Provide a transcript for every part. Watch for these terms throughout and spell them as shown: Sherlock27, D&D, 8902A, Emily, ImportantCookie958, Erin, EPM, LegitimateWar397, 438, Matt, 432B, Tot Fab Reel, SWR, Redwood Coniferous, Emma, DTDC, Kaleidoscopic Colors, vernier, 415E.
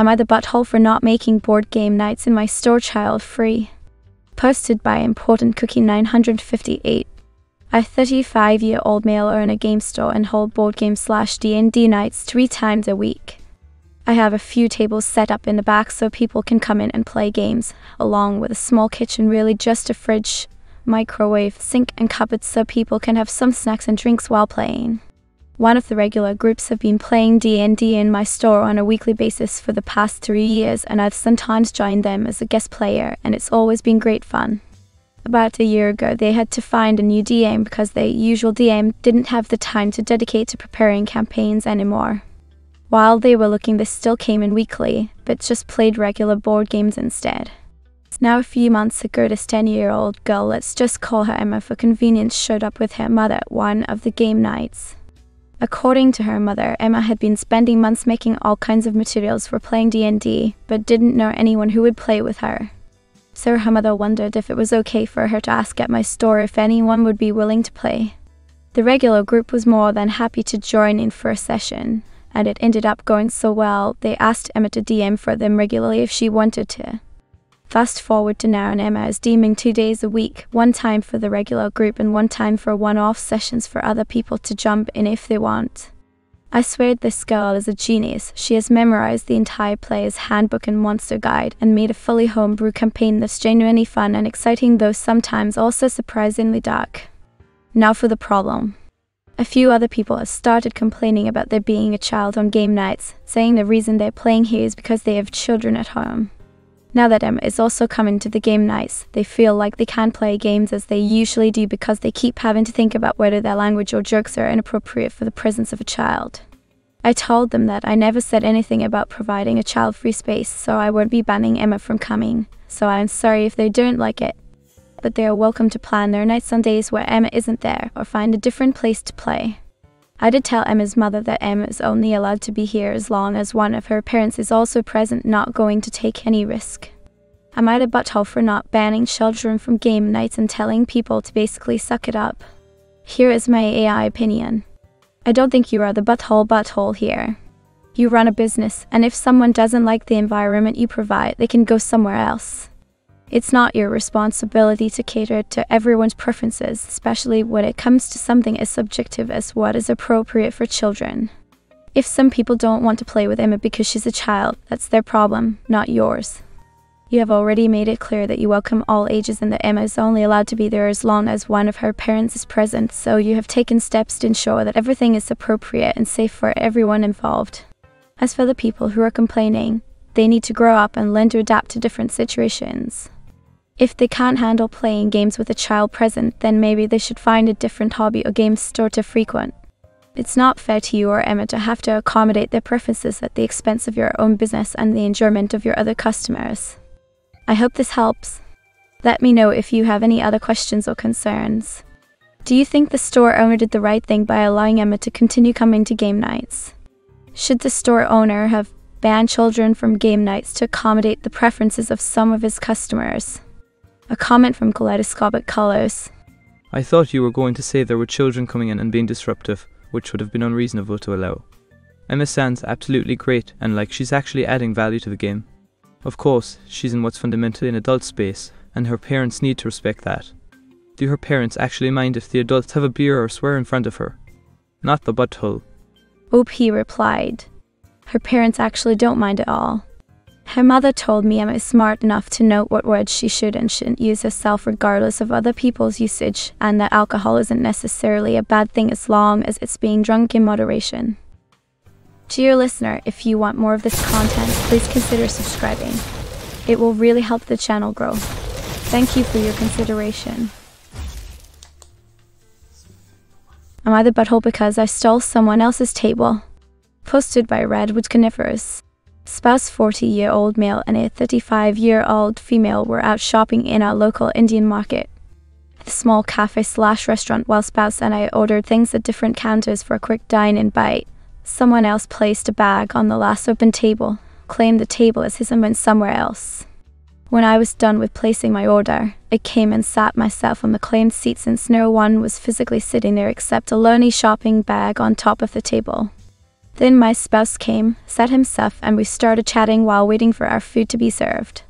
Am I the butthole for not making board game nights in my store child-free? Posted by ImportantCookie958. A 35-year-old male owns a game store and holds board game/D&D nights 3 times a week. I have a few tables set up in the back so people can come in and play games, along with a small kitchen, really just a fridge, microwave, sink and cupboards so people can have some snacks and drinks while playing. One of the regular groups have been playing D&D in my store on a weekly basis for the past 3 years, and I've sometimes joined them as a guest player, and it's always been great fun. About a year ago, they had to find a new DM because their usual DM didn't have the time to dedicate to preparing campaigns anymore. While they were looking, they still came in weekly, but just played regular board games instead. Now a few months ago, this 10-year-old girl, let's just call her Emma for convenience, showed up with her mother at one of the game nights. According to her mother, Emma had been spending months making all kinds of materials for playing D&D, but didn't know anyone who would play with her. So her mother wondered if it was okay for her to ask at my store if anyone would be willing to play. The regular group was more than happy to join in for a session, and it ended up going so well, they asked Emma to DM for them regularly if she wanted to. Fast forward to now, and Emma is DMing 2 days a week, one time for the regular group and one time for one-off sessions for other people to jump in if they want. I swear this girl is a genius. She has memorized the entire player's handbook and monster guide and made a fully homebrew campaign that's genuinely fun and exciting, though sometimes also surprisingly dark. Now for the problem. A few other people have started complaining about there being a child on game nights, saying the reason they're playing here is because they have children at home. Now that Emma is also coming to the game nights, they feel like they can't play games as they usually do because they keep having to think about whether their language or jokes are inappropriate for the presence of a child. I told them that I never said anything about providing a child-free space, so I won't be banning Emma from coming, so I'm sorry if they don't like it. But they are welcome to plan their nights on days where Emma isn't there, or find a different place to play. I did tell Emma's mother that Emma is only allowed to be here as long as one of her parents is also present, not going to take any risk. Am I the butthole for not banning children from game nights and telling people to basically suck it up? Here is my AI opinion. I don't think you are the butthole here. You run a business, and if someone doesn't like the environment you provide, they can go somewhere else. It's not your responsibility to cater to everyone's preferences, especially when it comes to something as subjective as what is appropriate for children. If some people don't want to play with Emma because she's a child, that's their problem, not yours. You have already made it clear that you welcome all ages and that Emma is only allowed to be there as long as one of her parents is present, so you have taken steps to ensure that everything is appropriate and safe for everyone involved. As for the people who are complaining, they need to grow up and learn to adapt to different situations. If they can't handle playing games with a child present, then maybe they should find a different hobby or game store to frequent. It's not fair to you or Emma to have to accommodate their preferences at the expense of your own business and the enjoyment of your other customers. I hope this helps. Let me know if you have any other questions or concerns. Do you think the store owner did the right thing by allowing Emma to continue coming to game nights? Should the store owner have banned children from game nights to accommodate the preferences of some of his customers? A comment from Kaleidoscopic Colors. I thought you were going to say there were children coming in and being disruptive, which would have been unreasonable to allow. Emma sounds absolutely great, and like she's actually adding value to the game. Of course, she's in what's fundamentally an adult space, and her parents need to respect that. Do her parents actually mind if the adults have a beer or swear in front of her? Not the butthole. OP replied. Her parents actually don't mind at all. Her mother told me Emma is smart enough to know what words she should and shouldn't use herself regardless of other people's usage, and that alcohol isn't necessarily a bad thing as long as it's being drunk in moderation. Dear listener, if you want more of this content, please consider subscribing. It will really help the channel grow. Thank you for your consideration. Am I the butthole because I stole someone else's table? Posted by Redwood Coniferous. Spouse 40-year-old male and a 35-year-old female were out shopping in our local Indian market. At a small cafe/restaurant, while spouse and I ordered things at different counters for a quick dine-in bite, someone else placed a bag on the last open table, claimed the table as his and went somewhere else. When I was done with placing my order, I came and sat myself on the claimed seat since no one was physically sitting there except a lonely shopping bag on top of the table. Then my spouse came, sat himself, and we started chatting while waiting for our food to be served.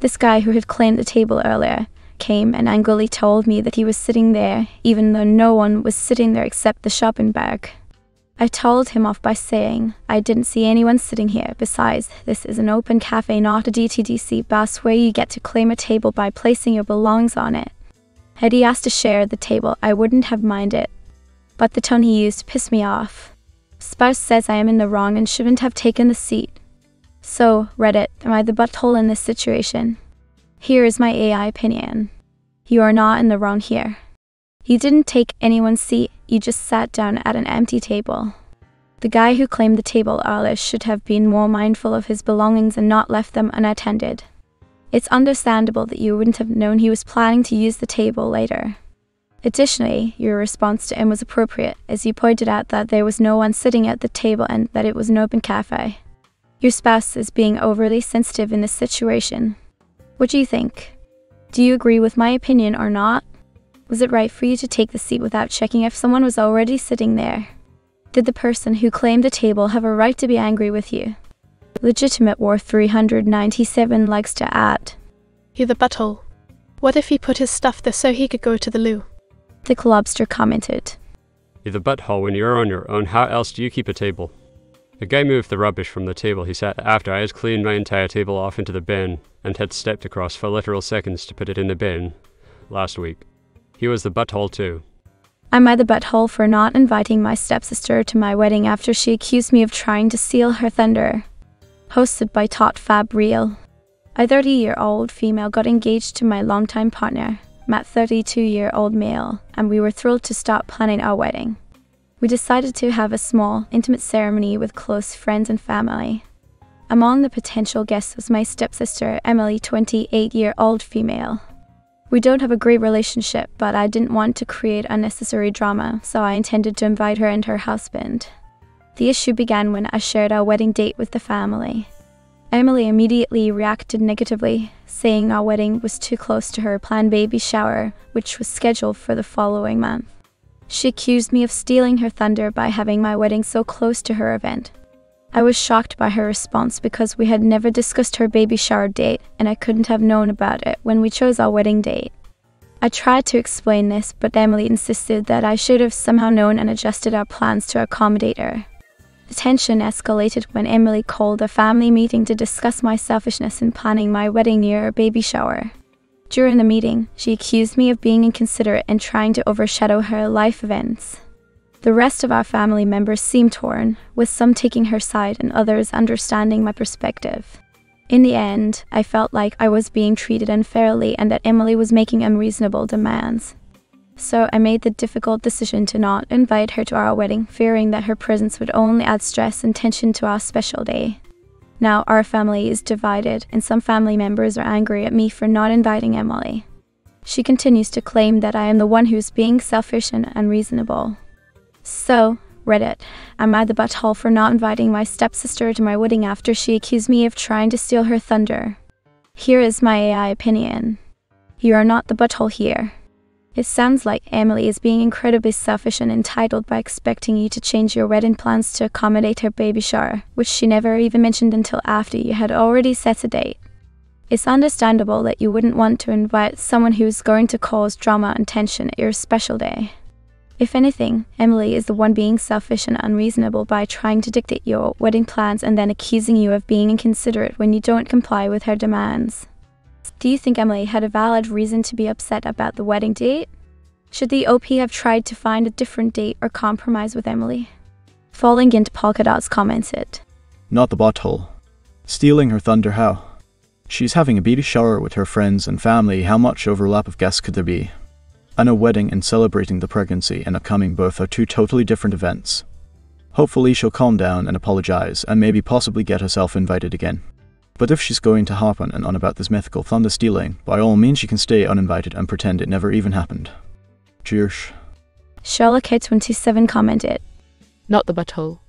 This guy who had claimed the table earlier came and angrily told me that he was sitting there, even though no one was sitting there except the shopping bag. I told him off by saying, I didn't see anyone sitting here. Besides, this is an open cafe, not a DTDC bus where you get to claim a table by placing your belongings on it. Had he asked to share the table, I wouldn't have minded it. But the tone he used pissed me off. Spouse says I am in the wrong and shouldn't have taken the seat. So, Reddit, am I the butthole in this situation? Here is my AI opinion. You are not in the wrong here. You didn't take anyone's seat, you just sat down at an empty table. The guy who claimed the table earlier should have been more mindful of his belongings and not left them unattended. It's understandable that you wouldn't have known he was planning to use the table later. Additionally, your response to him was appropriate, as you pointed out that there was no one sitting at the table and that it was an open cafe. Your spouse is being overly sensitive in this situation. What do you think? Do you agree with my opinion or not? Was it right for you to take the seat without checking if someone was already sitting there? Did the person who claimed the table have a right to be angry with you? LegitimateWar397 likes to add, "You're the butthole. What if he put his stuff there so he could go to the loo?" The Lobster commented, "You're the butthole when you're on your own. How else do you keep a table? The guy moved the rubbish from the table he sat after I had cleaned my entire table off into the bin and had stepped across for literal seconds to put it in the bin last week. He was the butthole too." Am I the butthole for not inviting my stepsister to my wedding after she accused me of trying to steal her thunder? Hosted by Tot Fab Reel. A 30-year-old female got engaged to my longtime partner, Matt, 32-year-old male, and we were thrilled to start planning our wedding. We decided to have a small, intimate ceremony with close friends and family. Among the potential guests was my stepsister, Emily, 28-year-old female. We don't have a great relationship, but I didn't want to create unnecessary drama, so I intended to invite her and her husband. The issue began when I shared our wedding date with the family. Emily immediately reacted negatively, saying our wedding was too close to her planned baby shower, which was scheduled for the following month. She accused me of stealing her thunder by having my wedding so close to her event. I was shocked by her response because we had never discussed her baby shower date, and I couldn't have known about it when we chose our wedding date. I tried to explain this, but Emily insisted that I should have somehow known and adjusted our plans to accommodate her. The tension escalated when Emily called a family meeting to discuss my selfishness in planning my wedding near a baby shower. During the meeting, she accused me of being inconsiderate and trying to overshadow her life events. The rest of our family members seemed torn, with some taking her side and others understanding my perspective. In the end, I felt like I was being treated unfairly and that Emily was making unreasonable demands. So I made the difficult decision to not invite her to our wedding, fearing that her presence would only add stress and tension to our special day. Now our family is divided, and some family members are angry at me for not inviting Emily. She continues to claim that I am the one who's being selfish and unreasonable. So, Reddit, am I the butthole for not inviting my stepsister to my wedding after she accused me of trying to steal her thunder? Here is my AI opinion. You are not the butthole here. It sounds like Emily is being incredibly selfish and entitled by expecting you to change your wedding plans to accommodate her baby shower, which she never even mentioned until after you had already set a date. It's understandable that you wouldn't want to invite someone who's going to cause drama and tension at your special day. If anything, Emily is the one being selfish and unreasonable by trying to dictate your wedding plans and then accusing you of being inconsiderate when you don't comply with her demands. Do you think Emily had a valid reason to be upset about the wedding date? Should the OP have tried to find a different date or compromise with Emily? Falling into polka dots commented, "Not the butthole. Stealing her thunder how? She's having a baby shower with her friends and family. How much overlap of guests could there be? And a wedding and celebrating the pregnancy and upcoming birth are two totally different events. Hopefully she'll calm down and apologize and maybe possibly get herself invited again. But if she's going to harp on and on about this mythical thunder stealing, by all means she can stay uninvited and pretend it never even happened. Cheers." Sherlock27 commented, "Not the butthole.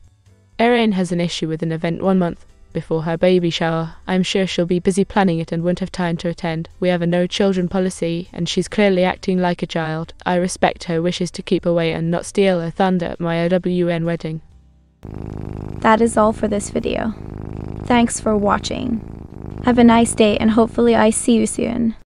Erin has an issue with an event 1 month before her baby shower. I'm sure she'll be busy planning it and won't have time to attend. We have a no children policy and she's clearly acting like a child. I respect her wishes to keep away and not steal her thunder at my OWN wedding. That is all for this video. Thanks for watching. Have a nice day and hopefully I see you soon.